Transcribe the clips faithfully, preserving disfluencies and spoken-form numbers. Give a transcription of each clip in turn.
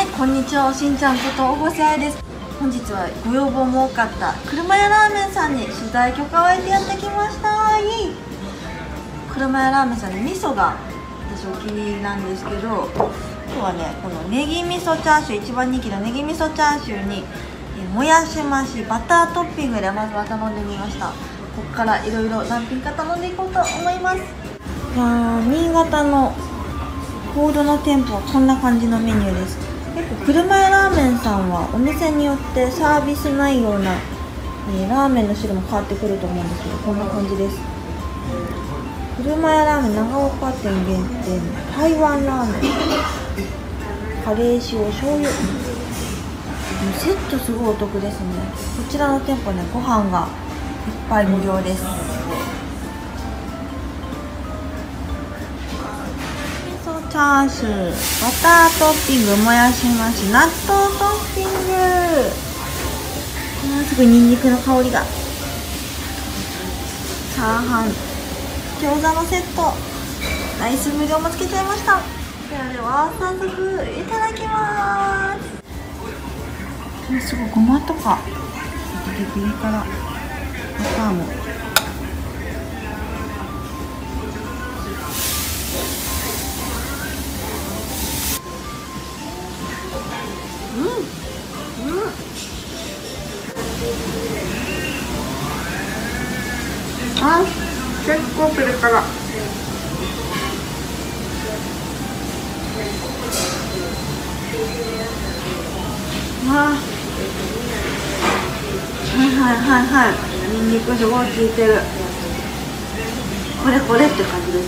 はい、こんにちは、しんちゃんこと大越愛です。本日はご要望も多かった車屋ラーメンさんに取材許可を得てやってきました。イエイ。車屋ラーメンさんの味噌が私お気に入りなんですけど、今日はね、このネギ味噌チャーシュー、一番人気のネギ味噌チャーシューにもやし増しバタートッピングでまずは頼んでみました。ここからいろいろ何品か頼んでいこうと思います。いやー、新潟のコードの店舗はこんな感じのメニューです。結構車屋ラーメンさんはお店によってサービス内容な、えー、ラーメンの種類も変わってくると思うんですけど、こんな感じです。車屋ラーメン長岡店限定の台湾ラーメン、カレー塩醤油セットすごいお得ですね。こちらの店舗ね、ご飯がいっぱい無料です。チャーシュー、バタートッピング、もやし増し、納豆トッピング。あー、すごいニンニクの香りが。チャーハン、餃子のセット、ライス無料もつけちゃいました。ではでは早速いただきます。すごいごまとかピリピリからバターも。あ、結構ピリ辛。あ、はいはいはいはい、ニンニクすごい効いてる。これこれって感じです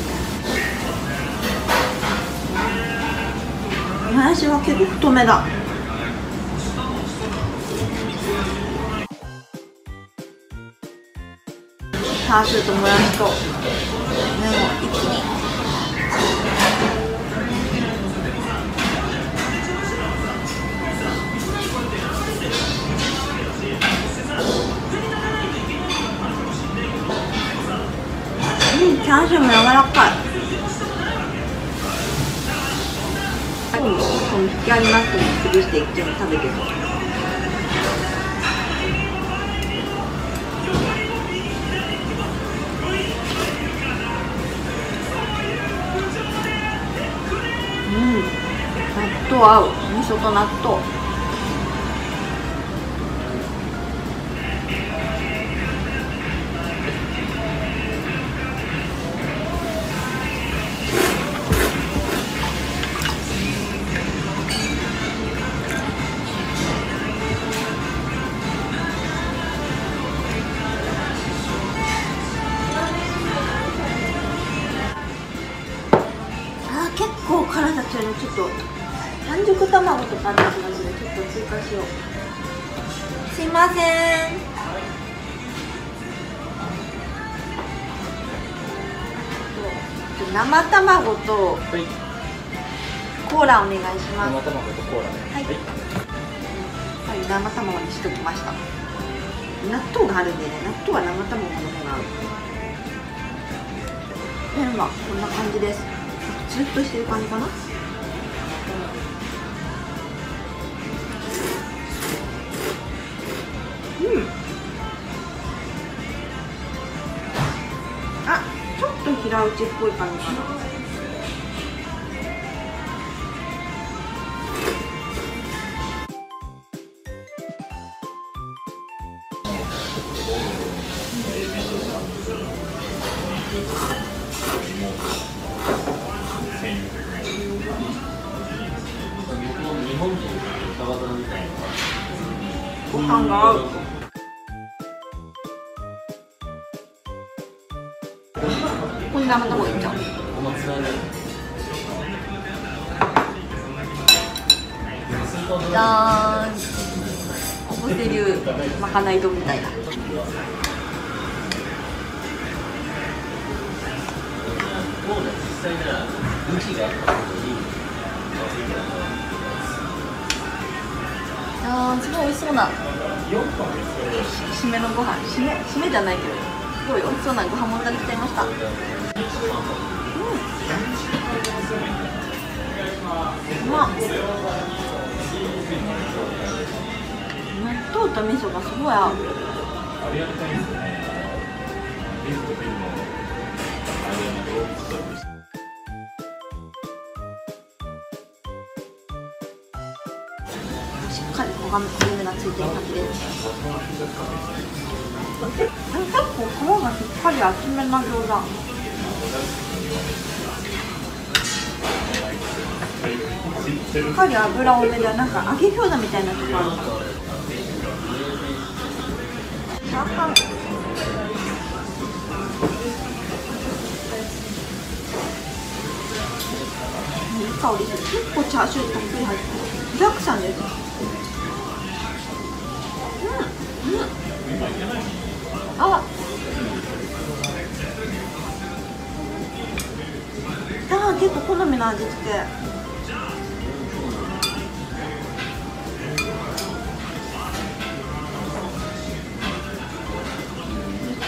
ね。もやしは結構太めだ。チャーシューともやしと、でも一気に。うん、チャーシューも柔らかい。今度、この引きありますね、潰して一緒に食べてます。納豆合う、味噌と納豆。あー、結構辛さ強いの。ちょっと半熟卵とかあった気がする。ちょっと追加しよう。すいません。生卵とコーラお願いします。生卵とコーラ。はい。はい、生卵にしておきました。納豆があるんでね、納豆は生卵の方が合う。麺はこんな感じです。つるっとしてる感じかな。うん、あ、ちょっと平打ちっぽい感じかな。ご飯が合う。ここに生卵入れちゃう。じゃーん、こぼせ流まかない丼みたいな。あー、すごい美味しそうな締めのご飯、締め、締めじゃないけど。すごい美味しそうなご飯もいただきちゃいました。うん、うまっ。うと味噌がすごい合う。しっかり焦げ目がついてる感じです。結構皮がしっかり厚めな餃子、しっかり油多めで、なんか揚げ餃子みたいなとこある。チャーハンいい香りです。結構チャーシューたっぷり入ってます。具だくさんです。あ、チャーハン結構好みの味付け。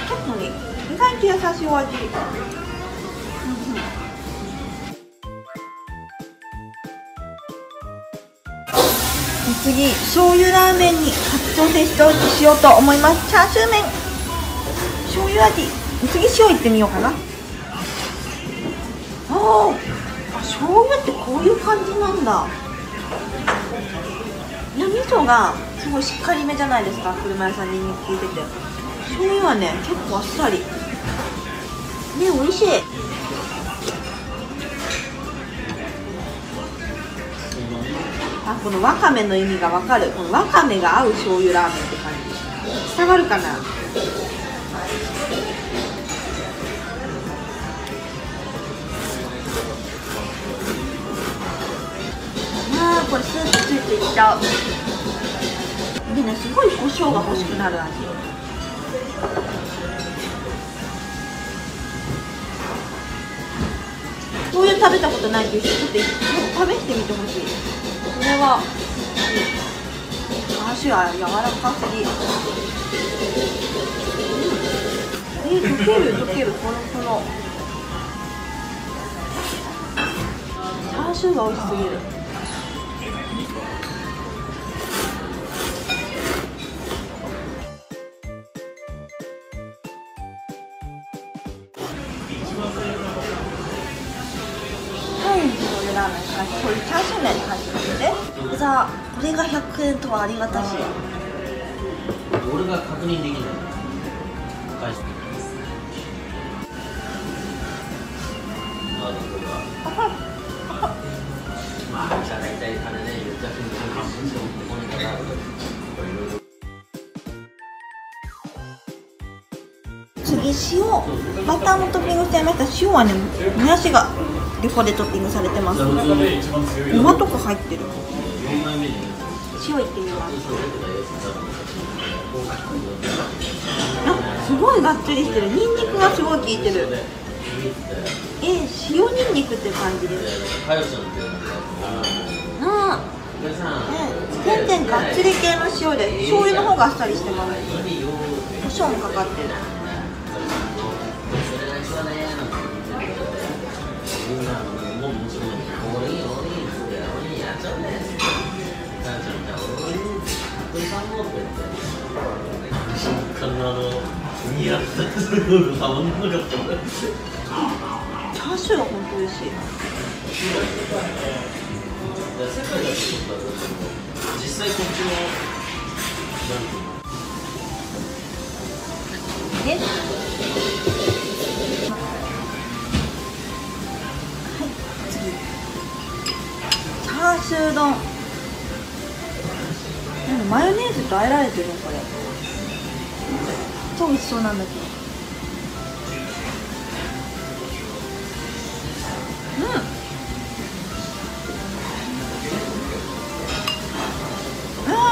特に意外と優しいお味。次、醤油ラーメンに初挑戦しようと思います。チャーシュー麺、醤油味。次塩いってみようかな。おー、あ、醤油ってこういう感じなんだ。いや、味噌がすごいしっかりめじゃないですか。車屋さんに聞いてて、醤油はね、結構あっさりね、美味しい。あ、このわかめの意味がわかる。このわかめが合う醤油ラーメンって感じ。伝わるかな。あー、これスープついていっちゃう。でね、すごい胡椒が欲しくなる味。醤油食べたことないっていう人、ちょっと食べてみてほしい。これは足は柔らかすぎ、えー、溶ける溶けるこのこのチャーシューが美味しすぎる。こういうチャーシュー麺に入ってますね。じゃあこれがひゃくえんとはありがたし。俺が確認できない。まあじゃあ大体金ね、言った瞬間に心臓ここにかかる。次塩、バターもトッピングしちゃいました。塩はね、もやしがデコでトッピングされてます。ごまとか入ってる。塩いってみます。あ、すごいがっつりしてる。ニンニクがすごい効いてる。えー、塩ニンニクって感じです。あー、全然がっつり系の塩で、醤油の方があっさりしてます。胡椒もかかってる。チャーシューが本当美味しい。実際こっちのね、はい、次チャーシュー丼。マヨネーズとあえられてるのこれ。超美味しそうなんだけど。う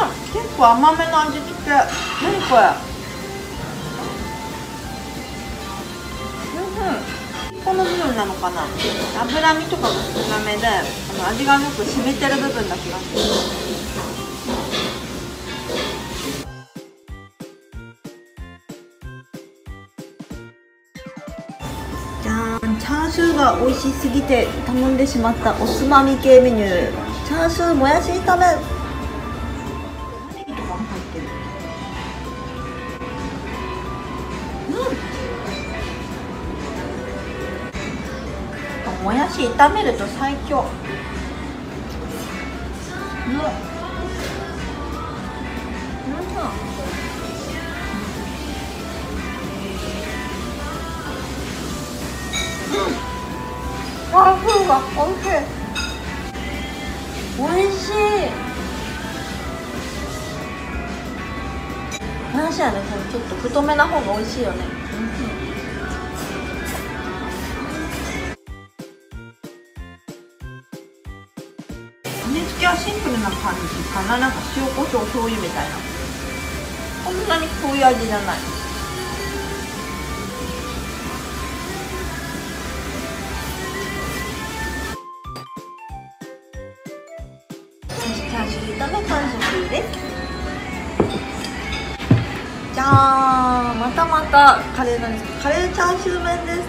ん。うん、結構甘めの味付け。何これ。うんうん。この部分なのかな。脂身とかが少なめで、あの味がよく染みてる部分だ気がする。チャーシューが美味しすぎて頼んでしまったおつまみ系メニュー、チャーシューもやし炒め。ネギとかも入ってる。もやし炒めると最強。うんおいしいわ、おいしい、おいしい。何しやねん、ちょっと太めな方がおいしいよね。味付けはシンプルな感じかな、なんか塩コショウ醤油みたいな。こんなにそういう味じゃない。じゃあまたまたカレーなんですけど、カレーチャーシュー麺です。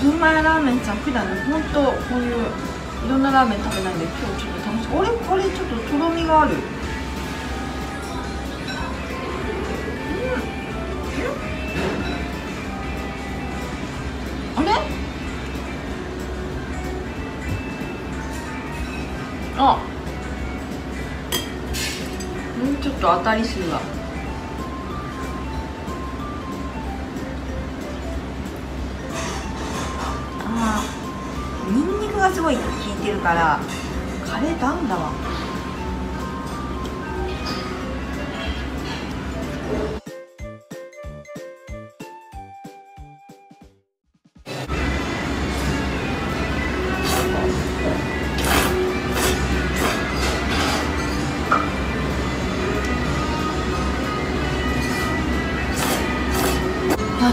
クーマヤラーメンちゃん普段ね、ほんとこういういろんなラーメン食べないんで、今日ちょっと楽しみ。あれこれちょっととろみがある。あれあちょっと当たりするわ。あーニンニクがすごい効いてるからカレーと合うんだわ。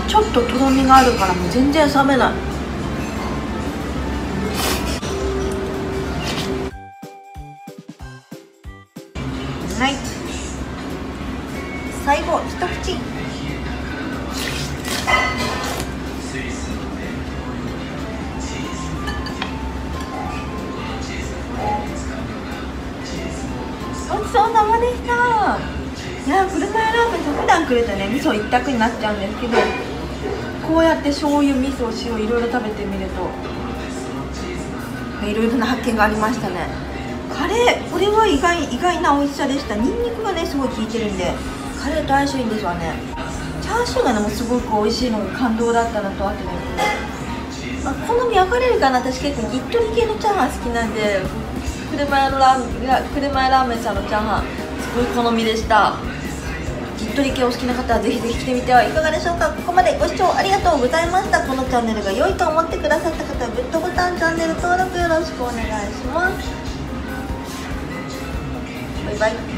ちょっととろみがあるからもう全然冷めない。はい、最後一口。ごちそうさまでした。いやー、クルマヤラーメンさん普段くれたね味噌一択になっちゃうんですけど、こうやって醤油、味噌、塩いろいろ食べてみるといろいろな発見がありましたね。カレーこれは意外意外な美味しさでした。ニンニクがねすごい効いてるんでカレーと相性いいんですわね。チャーシューがねもうすごく美味しいのが感動だったのと、あとね、まあ、好み分かれるかな。私結構ぎっとり系のチャーハン好きなんで、クルマヤラーメンさんのチャーハンすごい好みでした。ぎっとり系お好きな方はぜひぜひ来てみてはいかがでしょうか。ここまでご視聴ありがとうございました。このチャンネルが良いと思ってくださった方はグッドボタン、チャンネル登録よろしくお願いします。バイバイ。